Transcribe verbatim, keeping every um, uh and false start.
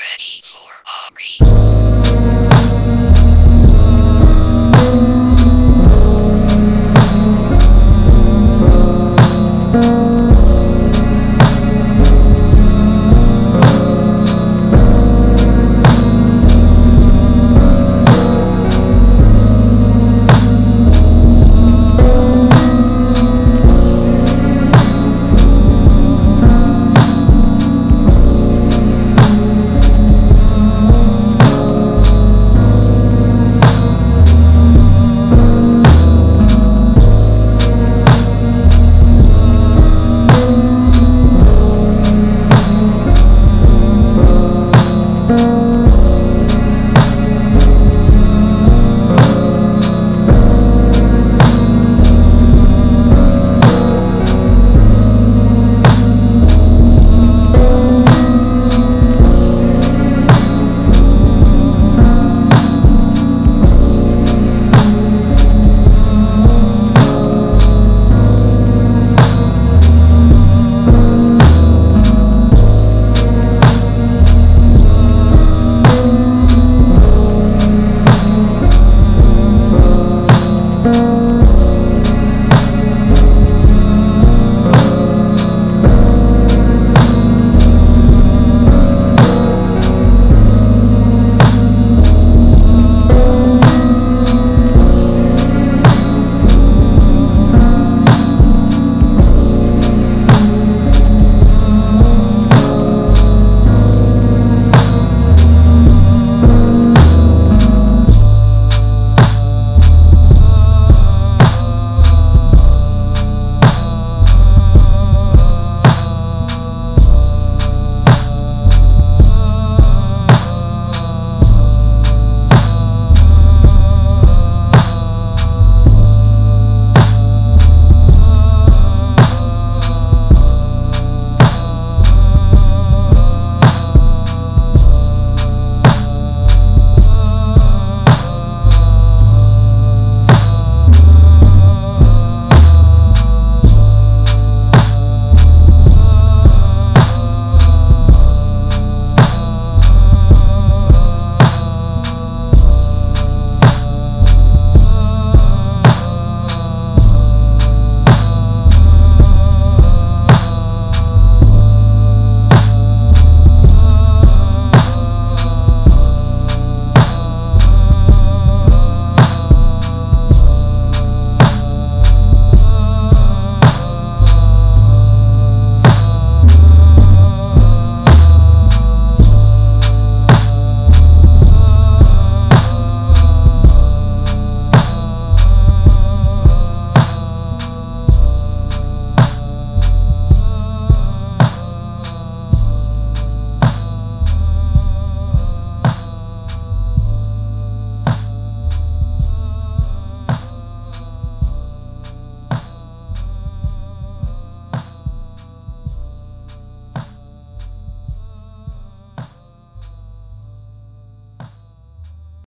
ready for army.